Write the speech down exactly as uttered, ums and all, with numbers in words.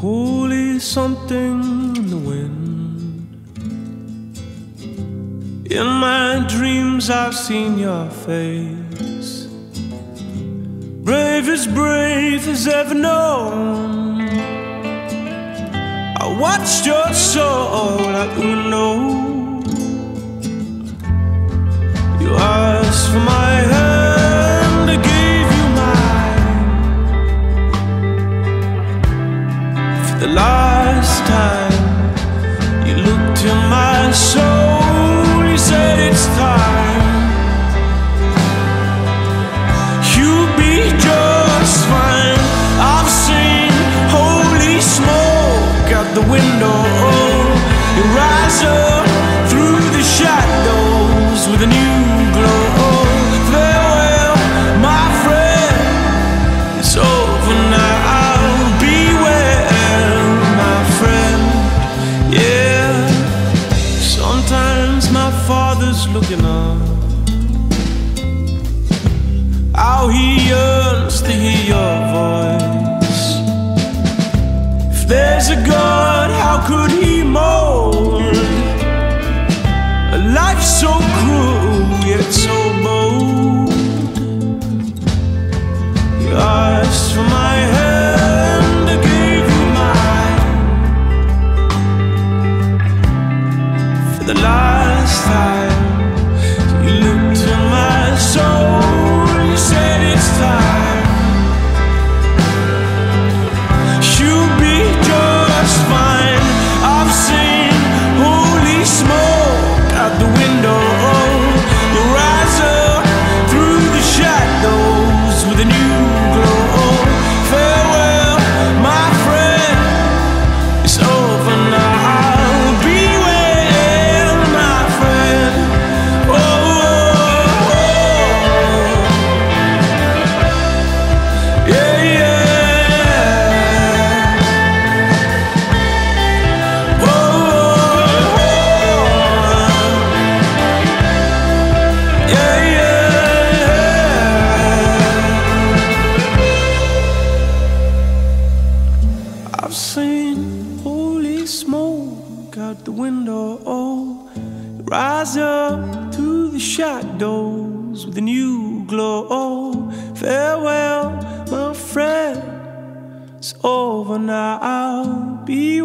Holy something in the wind. In my dreams I've seen your face. Brave as brave as ever known. I watched your soul out the window. You asked for my hand, I gave you mine. For the last time you looked in my soul, you said it's time. You'll be just fine. I've seen holy smoke out the window. You rise up through the shadows with a new glow. Farewell, my friend, it's over now. I'll beware, my friend. Yeah, sometimes my father's looking up. How he yearns to hear your voice. If there's a God, how could he mold a life so cruel yet so bold? You asked for my hand, I gave you mine. For the last time you looked in my soul. I've seen holy smoke out the window. Oh, rise up through the shadows with a new glow. Oh, farewell, my friend, it's over now. I'll be